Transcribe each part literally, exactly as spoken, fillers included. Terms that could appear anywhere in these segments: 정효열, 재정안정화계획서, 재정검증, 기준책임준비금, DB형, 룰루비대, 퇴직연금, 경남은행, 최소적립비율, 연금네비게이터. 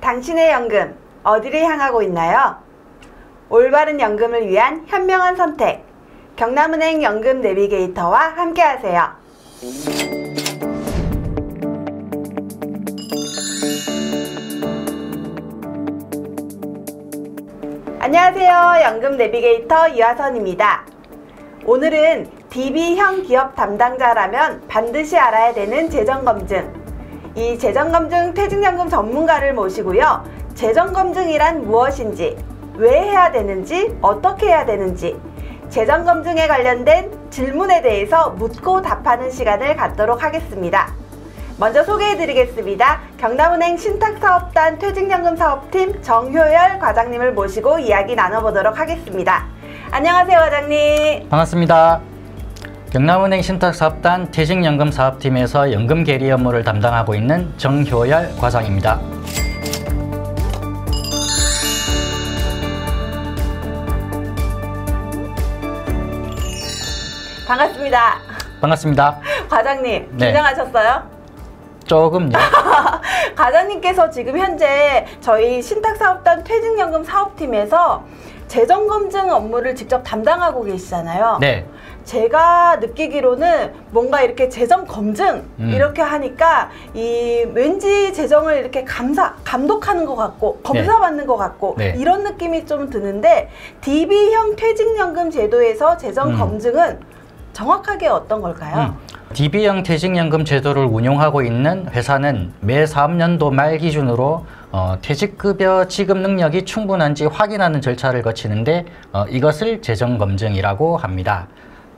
당신의 연금, 어디를 향하고 있나요? 올바른 연금을 위한 현명한 선택, 경남은행 연금 내비게이터와 함께하세요. 안녕하세요. 연금 내비게이터 이화선입니다. 오늘은 디비형 기업 담당자라면 반드시 알아야 되는 재정검증, 이 재정검증 퇴직연금 전문가를 모시고요, 재정검증이란 무엇인지, 왜 해야 되는지, 어떻게 해야 되는지, 재정검증에 관련된 질문에 대해서 묻고 답하는 시간을 갖도록 하겠습니다. 먼저 소개해드리겠습니다. 경남은행 신탁사업단 퇴직연금 사업팀 정효열 과장님을 모시고 이야기 나눠보도록 하겠습니다. 안녕하세요, 과장님. 반갑습니다. 경남은행 신탁사업단 퇴직연금 사업팀에서 연금 계리 업무를 담당하고 있는 정효열 과장입니다. 반갑습니다. 반갑습니다. 과장님, 긴장하셨어요? 네. 조금요. 과장님께서 지금 현재 저희 신탁사업단 퇴직연금 사업팀에서 재정검증 업무를 직접 담당하고 계시잖아요. 네. 제가 느끼기로는 뭔가 이렇게 재정검증 음. 이렇게 하니까 이 왠지 재정을 이렇게 감사, 감독하는 것 같고 검사받는 네. 것 같고 네. 이런 느낌이 좀 드는데, 디비형 퇴직연금 제도에서 재정검증은 음. 정확하게 어떤 걸까요? 음. 디비형 퇴직연금 제도를 운용하고 있는 회사는 매 사업년도 말 기준으로 어, 퇴직급여 지급 능력이 충분한지 확인하는 절차를 거치는데, 어, 이것을 재정검증이라고 합니다.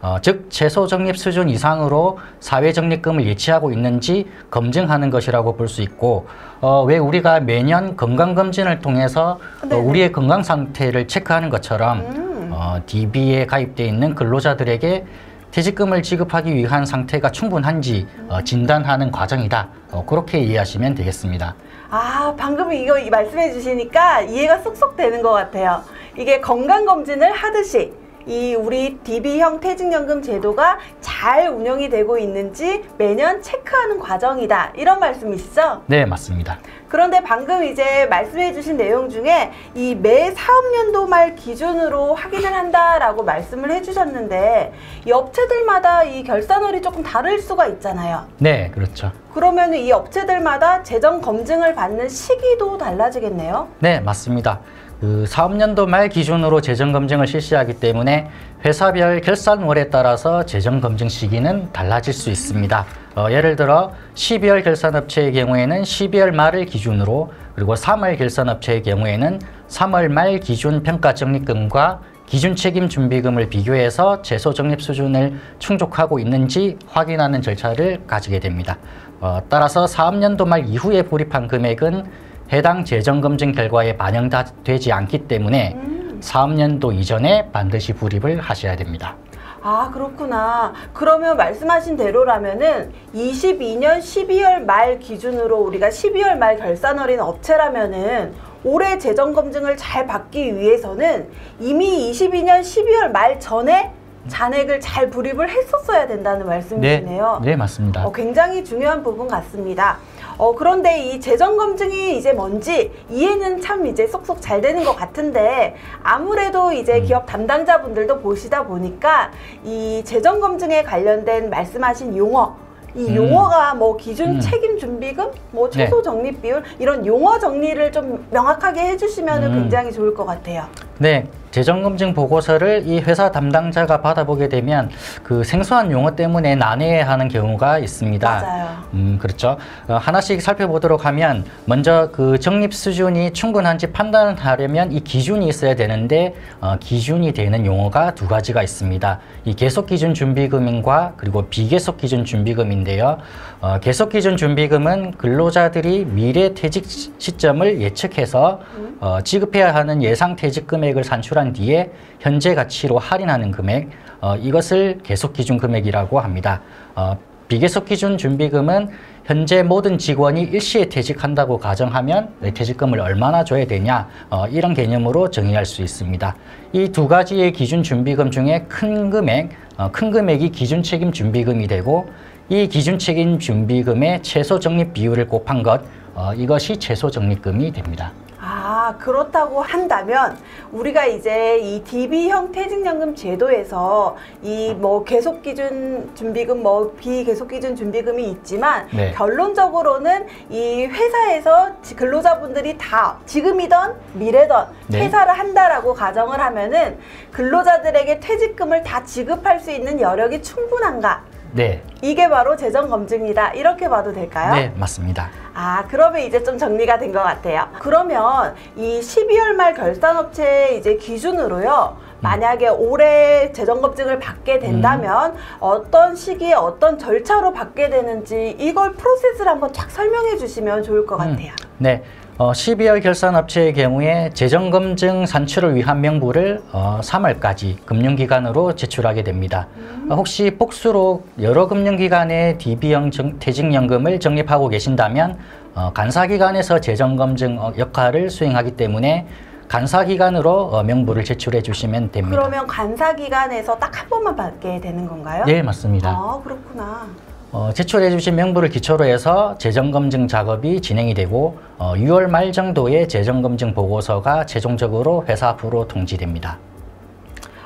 어, 즉, 최소적립 수준 이상으로 사회적립금을 예치하고 있는지 검증하는 것이라고 볼 수 있고, 어, 왜 우리가 매년 건강검진을 통해서 어, 우리의 건강 상태를 체크하는 것처럼 음. 어, 디비에 가입되어 있는 근로자들에게 퇴직금을 지급하기 위한 상태가 충분한지 어, 진단하는 과정이다. 어, 그렇게 이해하시면 되겠습니다. 아, 방금 이거 말씀해 주시니까 이해가 쏙쏙 되는 것 같아요. 이게 건강검진을 하듯이 이 우리 디비형 퇴직연금 제도가 잘 운영이 되고 있는지 매년 체크하는 과정이다, 이런 말씀이시죠? 네, 맞습니다. 그런데 방금 이제 말씀해 주신 내용 중에 이 매 사업연도 말 기준으로 확인을 한다라고 말씀을 해주셨는데, 이 업체들마다 이 결산월이 조금 다를 수가 있잖아요. 네, 그렇죠. 그러면 이 업체들마다 재정검증을 받는 시기도 달라지겠네요? 네, 맞습니다. 그 사업연도 말 기준으로 재정검증을 실시하기 때문에 회사별 결산월에 따라서 재정검증 시기는 달라질 수 있습니다. 어, 예를 들어 십이월 결산업체의 경우에는 십이월 말을 기준으로, 그리고 삼월 결산업체의 경우에는 삼월 말 기준 평가적립금과 기준책임준비금을 비교해서 최소적립 수준을 충족하고 있는지 확인하는 절차를 가지게 됩니다. 어, 따라서 사업연도 말 이후에 불입한 금액은 해당 재정검증 결과에 반영되지 않기 때문에 음. 사업연도 이전에 반드시 불입을 하셔야 됩니다. 아, 그렇구나. 그러면 말씀하신 대로라면은 이십이년 십이월 말 기준으로 우리가 십이월 말 결산월인 업체라면은 올해 재정검증을 잘 받기 위해서는 이미 이십이년 십이월 말 전에 잔액을 잘 불입을 했었어야 된다는 말씀이시네요. 네, 네, 맞습니다. 어, 굉장히 중요한 부분 같습니다. 어, 그런데 이 재정검증이 이제 뭔지 이해는 참 이제 쏙쏙 잘 되는 것 같은데, 아무래도 이제 음. 기업 담당자분들도 보시다 보니까 이 재정검증에 관련된 말씀하신 용어, 이 음. 용어가 뭐 기준 음. 책임 준비금, 뭐 최소 적립 비율, 이런 용어 정리를 좀 명확하게 해주시면 음. 굉장히 좋을 것 같아요. 네, 재정검증 보고서를 이 회사 담당자가 받아보게 되면 그 생소한 용어 때문에 난해하는 경우가 있습니다. 맞아요. 음, 그렇죠. 어, 하나씩 살펴보도록 하면, 먼저 그 적립 수준이 충분한지 판단하려면 이 기준이 있어야 되는데, 어, 기준이 되는 용어가 두 가지가 있습니다. 이 계속 기준 준비금과 그리고 비계속 기준 준비금인데요. 어, 계속 기준 준비금은 근로자들이 미래 퇴직 시점을 예측해서 어, 지급해야 하는 예상 퇴직 금액을 산출한 뒤에 현재 가치로 할인하는 금액, 어, 이것을 계속 기준 금액이라고 합니다. 어, 비계속 기준 준비금은 현재 모든 직원이 일시에 퇴직한다고 가정하면 퇴직금을 얼마나 줘야 되냐, 어, 이런 개념으로 정의할 수 있습니다. 이 두 가지의 기준 준비금 중에 큰 금액, 어, 큰 금액이 기준 책임 준비금이 되고, 이 기준 책임 준비금의 최소 적립 비율을 곱한 것, 어, 이것이 최소적립금이 됩니다. 아, 그렇다고 한다면 우리가 이제 이 디비형 퇴직연금 제도에서 이 뭐 계속기준 준비금, 뭐 비계속기준 준비금이 있지만 네. 결론적으로는 이 회사에서 근로자분들이 다 지금이든 미래든 네. 퇴사를 한다라고 가정을 하면은 근로자들에게 퇴직금을 다 지급할 수 있는 여력이 충분한가? 네. 이게 바로 재정검증이다. 이렇게 봐도 될까요? 네, 맞습니다. 아, 그러면 이제 좀 정리가 된 것 같아요. 그러면 이 십이월 말 결산업체 이제 기준으로요. 만약에 올해 재정검증을 받게 된다면 음. 어떤 시기에 어떤 절차로 받게 되는지 이걸 프로세스를 한번 쫙 설명해 주시면 좋을 것 같아요. 음. 네. 어, 십이월 결산업체의 경우에 재정검증 산출을 위한 명부를 어, 삼월까지 금융기관으로 제출하게 됩니다. 음. 혹시 복수로 여러 금융기관의 디비형 정, 퇴직연금을 적립하고 계신다면 어, 간사기관에서 재정검증 역할을 수행하기 때문에 간사기관으로 어, 명부를 제출해 주시면 됩니다. 그러면 간사기관에서 딱 한 번만 받게 되는 건가요? 네, 맞습니다. 아, 그렇구나. 어, 제출해 주신 명부를 기초로 해서 재정검증 작업이 진행이 되고 어, 유월 말 정도에 재정검증 보고서가 최종적으로 회사 앞으로 통지됩니다.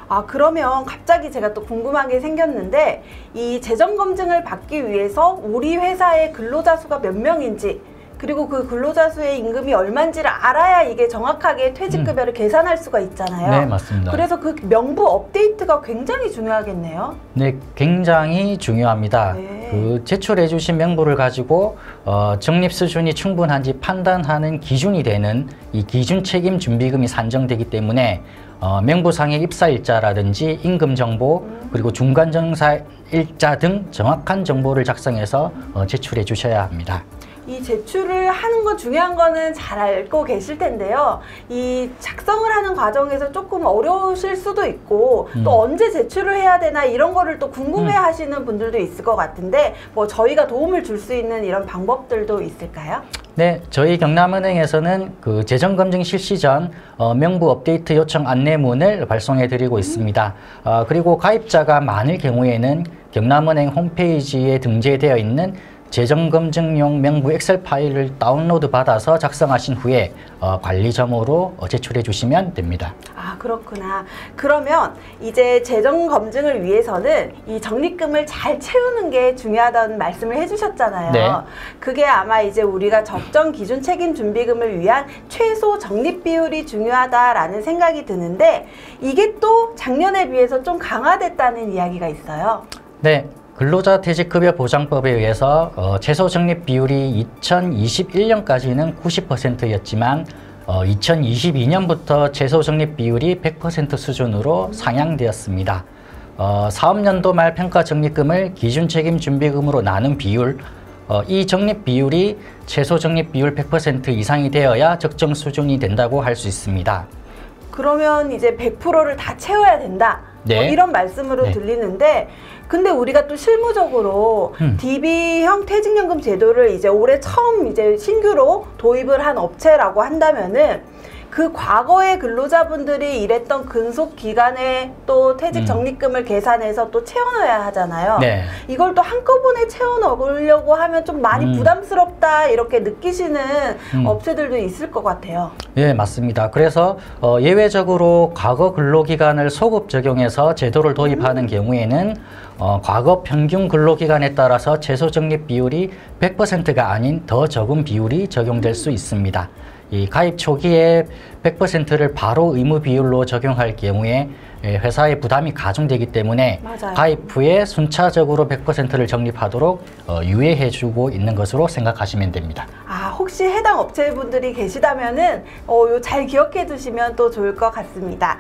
아, 그러면 갑자기 제가 또 궁금한 게 생겼는데 이 재정검증을 받기 위해서 우리 회사의 근로자 수가 몇 명인지 그리고 그 근로자 수의 임금이 얼마인지를 알아야 이게 정확하게 퇴직급여를 음. 계산할 수가 있잖아요. 네, 맞습니다. 그래서 그 명부 업데이트가 굉장히 중요하겠네요. 네, 굉장히 중요합니다. 네. 그 제출해 주신 명부를 가지고 어, 적립 수준이 충분한지 판단하는 기준이 되는 이 기준 책임 준비금이 산정되기 때문에 어, 명부상의 입사일자라든지 임금정보 음. 그리고 중간정산일자 등 정확한 정보를 작성해서 어, 제출해 주셔야 합니다. 이 제출을 하는 건 중요한 거는 잘 알고 계실 텐데요. 이 작성을 하는 과정에서 조금 어려우실 수도 있고 음. 또 언제 제출을 해야 되나 이런 거를 또 궁금해 음. 하시는 분들도 있을 것 같은데 뭐 저희가 도움을 줄 수 있는 이런 방법들도 있을까요? 네, 저희 경남은행에서는 그 재정검증 실시 전 어, 명부 업데이트 요청 안내문을 발송해 드리고 음. 있습니다. 어, 그리고 가입자가 많을 경우에는 경남은행 홈페이지에 등재되어 있는 재정검증용 명부 엑셀 파일을 다운로드 받아서 작성하신 후에 어, 관리점으로 어, 제출해 주시면 됩니다. 아, 그렇구나. 그러면 이제 재정검증을 위해서는 이 적립금을 잘 채우는 게 중요하다는 말씀을 해주셨잖아요. 네. 그게 아마 이제 우리가 적정 기준 책임 준비금을 위한 최소 적립 비율이 중요하다라는 생각이 드는데 이게 또 작년에 비해서 좀 강화됐다는 이야기가 있어요. 네. 근로자 퇴직급여 보장법에 의해서 어, 최소 적립 비율이 이천이십일 년까지는 구십 퍼센트였지만 어, 이천이십이 년부터 최소 적립 비율이 백 퍼센트 수준으로 상향되었습니다. 어, 사업연도 말 평가 적립금을 기준 책임 준비금으로 나눈 비율, 어, 이 적립 비율이 최소 적립 비율 백 퍼센트 이상이 되어야 적정 수준이 된다고 할 수 있습니다. 그러면 이제 백 퍼센트를 다 채워야 된다. 네. 뭐 이런 말씀으로 네. 들리는데 근데 우리가 또 실무적으로 음. 디비형 퇴직연금 제도를 이제 올해 처음 이제 신규로 도입을 한 업체라고 한다면은 그 과거에 근로자분들이 일했던 근속 기간에 또 퇴직 적립금을 음. 계산해서 또 채워넣어야 하잖아요. 네. 이걸 또 한꺼번에 채워넣으려고 하면 좀 많이 음. 부담스럽다 이렇게 느끼시는 음. 업체들도 있을 것 같아요. 예, 맞습니다. 그래서 어, 예외적으로 과거 근로기간을 소급 적용해서 제도를 도입하는 음. 경우에는 어, 과거 평균 근로기간에 따라서 최소 적립 비율이 백 퍼센트가 아닌 더 적은 비율이 적용될 음. 수 있습니다. 이 가입 초기에 백 퍼센트를 바로 의무 비율로 적용할 경우에 회사의 부담이 가중되기 때문에 맞아요. 가입 후에 순차적으로 백 퍼센트를 적립하도록 유예해주고 있는 것으로 생각하시면 됩니다. 아, 혹시 해당 업체분들이 계시다면은 어, 요 잘 기억해 두시면 또 좋을 것 같습니다.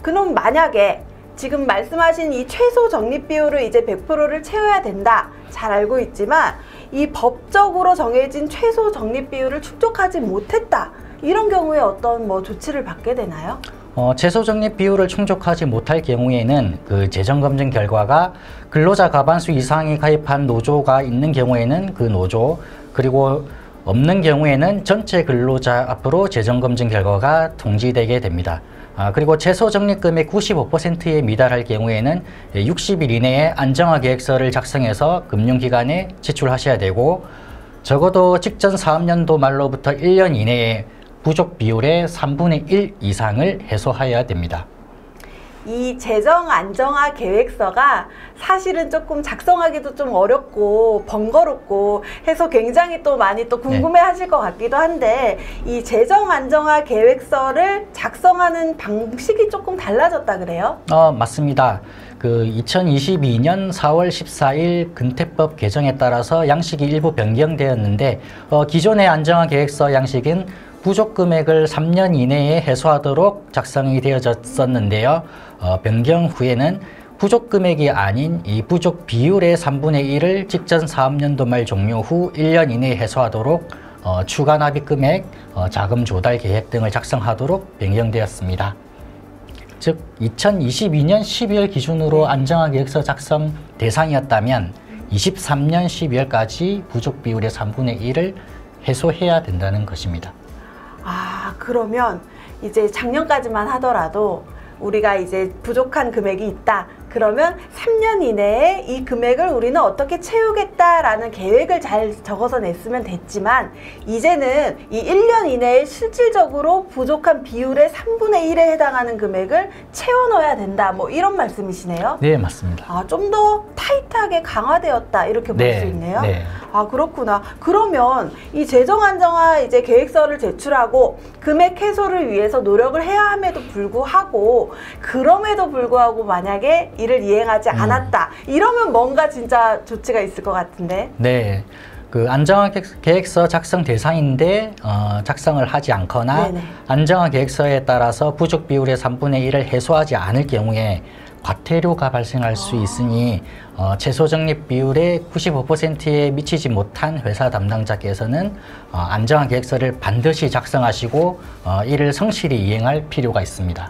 그럼 만약에 지금 말씀하신 이 최소 적립 비율을 이제 백 퍼센트를 채워야 된다. 잘 알고 있지만 이 법적으로 정해진 최소 적립 비율을 충족하지 못했다. 이런 경우에 어떤 뭐 조치를 받게 되나요? 어, 최소 적립 비율을 충족하지 못할 경우에는 그 재정검증 결과가 근로자 가반수 이상이 가입한 노조가 있는 경우에는 그 노조 그리고 없는 경우에는 전체 근로자 앞으로 재정검증 결과가 통지되게 됩니다. 아, 그리고 최소 적립금의 구십오 퍼센트에 미달할 경우에는 육십 일 이내에 안정화계획서를 작성해서 금융기관에 제출하셔야 되고 적어도 직전 사업년도 말로부터 일 년 이내에 부족 비율의 삼분의 일 이상을 해소해야 됩니다. 이 재정안정화 계획서가 사실은 조금 작성하기도 좀 어렵고 번거롭고 해서 굉장히 또 많이 또 궁금해 하실 것 같기도 한데, 이 재정안정화 계획서를 작성하는 방식이 조금 달라졌다 그래요? 어, 맞습니다. 그 이천이십이년 사월 십사일 근태법 개정에 따라서 양식이 일부 변경되었는데, 어, 기존의 안정화 계획서 양식은 부족 금액을 삼 년 이내에 해소하도록 작성이 되어졌었는데요. 어, 변경 후에는 부족 금액이 아닌 이 부족 비율의 삼분의 일을 직전 사업년도 말 종료 후 일 년 이내에 해소하도록 어, 추가 납입 금액, 어, 자금 조달 계획 등을 작성하도록 변경되었습니다. 즉 이천이십이년 십이월 기준으로 안정화 계획서 작성 대상이었다면 이십삼년 십이월까지 부족 비율의 삼분의 일을 해소해야 된다는 것입니다. 아, 그러면 이제 작년까지만 하더라도 우리가 이제 부족한 금액이 있다. 그러면 삼 년 이내에 이 금액을 우리는 어떻게 채우겠다라는 계획을 잘 적어서 냈으면 됐지만, 이제는 이 일 년 이내에 실질적으로 부족한 비율의 삼분의 일에 해당하는 금액을 채워 넣어야 된다, 뭐 이런 말씀이시네요? 네, 맞습니다. 아, 좀 더 타이트하게 강화되었다, 이렇게 볼 수 네, 있네요? 네. 아, 그렇구나. 그러면 이 재정안정화 이제 계획서를 제출하고 금액 해소를 위해서 노력을 해야 함에도 불구하고, 그럼에도 불구하고 만약에 이를 이행하지 않았다, 음. 이러면 뭔가 진짜 조치가 있을 것 같은데. 네, 그 안정화 계획서 작성 대상인데 어, 작성을 하지 않거나 네네. 안정화 계획서에 따라서 부족 비율의 삼분의 일을 해소하지 않을 경우에 과태료가 발생할 아. 수 있으니 어, 최소적립비율의 구십오 퍼센트에 미치지 못한 회사 담당자께서는 어, 안정화 계획서를 반드시 작성하시고 어, 이를 성실히 이행할 필요가 있습니다.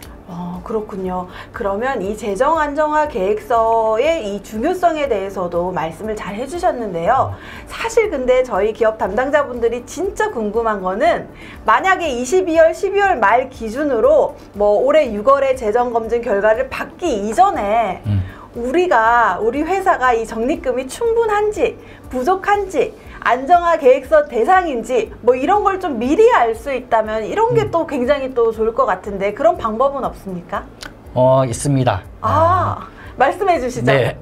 그렇군요. 그러면 이 재정안정화 계획서의 이 중요성에 대해서도 말씀을 잘 해주셨는데요. 사실 근데 저희 기업 담당자분들이 진짜 궁금한 거는, 만약에 이십이월, 십이월 말 기준으로 뭐 올해 유월에 재정검증 결과를 받기 이전에 음. 우리가 우리 회사가 이 적립금이 충분한지 부족한지 안정화 계획서 대상인지 뭐 이런 걸 좀 미리 알 수 있다면 이런 게 또 굉장히 또 좋을 것 같은데, 그런 방법은 없습니까? 어, 있습니다. 아, 어. 말씀해 주시죠. 네.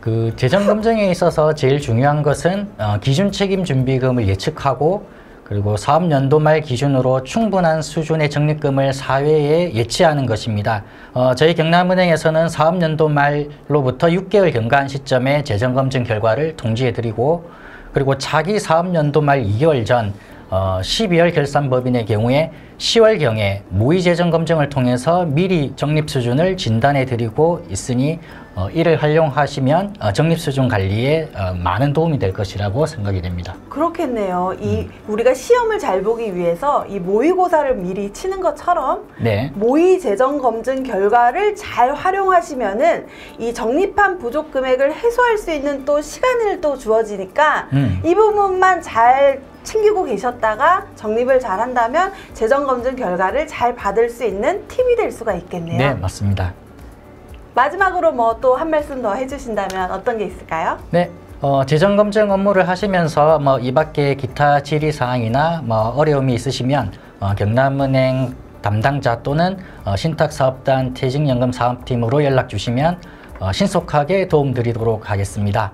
그 재정검증에 있어서 제일 중요한 것은 어, 기준 책임 준비금을 예측하고, 그리고 사업연도 말 기준으로 충분한 수준의 적립금을 사회에 예치하는 것입니다. 어, 저희 경남은행에서는 사업연도 말로부터 육 개월 경과한 시점에 재정검증 결과를 통지해드리고, 그리고 자기 사업연도 말 이 개월 전 어, 십이월 결산법인의 경우에 시월경에 모의재정검증을 통해서 미리 적립수준을 진단해드리고 있으니 어, 이를 활용하시면 어, 적립수준 관리에 어, 많은 도움이 될 것이라고 생각이 됩니다. 그렇겠네요. 이, 음. 우리가 시험을 잘 보기 위해서 이 모의고사를 미리 치는 것처럼 네. 모의재정검증 결과를 잘 활용하시면은 이 적립한 부족 금액을 해소할 수 있는 또 시간을 또 주어지니까 음. 이 부분만 잘 챙기고 계셨다가 적립을 잘한다면 재정검증 결과를 잘 받을 수 있는 팁이 될 수가 있겠네요. 네, 맞습니다. 마지막으로 뭐 또 한 말씀 더 해주신다면 어떤 게 있을까요? 네, 어, 재정검증 업무를 하시면서 뭐 이 밖에 기타 질의사항이나 뭐 어려움이 있으시면 어, 경남은행 담당자 또는 어, 신탁사업단 퇴직연금 사업팀으로 연락 주시면 어, 신속하게 도움드리도록 하겠습니다.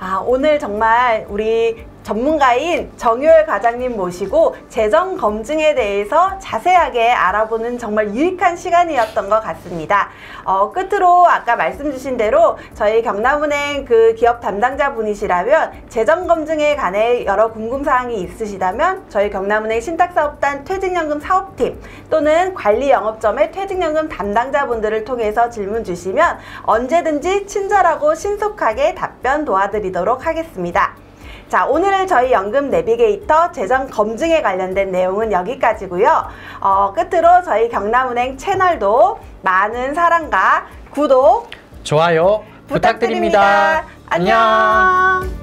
아, 오늘 정말 우리 전문가인 정효열 과장님 모시고 재정검증에 대해서 자세하게 알아보는 정말 유익한 시간이었던 것 같습니다. 어, 끝으로 아까 말씀 주신 대로 저희 경남은행 그 기업 담당자 분이시라면 재정검증에 관해 여러 궁금사항이 있으시다면 저희 경남은행 신탁사업단 퇴직연금 사업팀 또는 관리영업점의 퇴직연금 담당자 분들을 통해서 질문 주시면 언제든지 친절하고 신속하게 답변 도와드리도록 하겠습니다. 자, 오늘 저희 연금 내비게이터 재정 검증에 관련된 내용은 여기까지고요. 어, 끝으로 저희 경남은행 채널도 많은 사랑과 구독, 좋아요 부탁드립니다. 부탁드립니다. 안녕.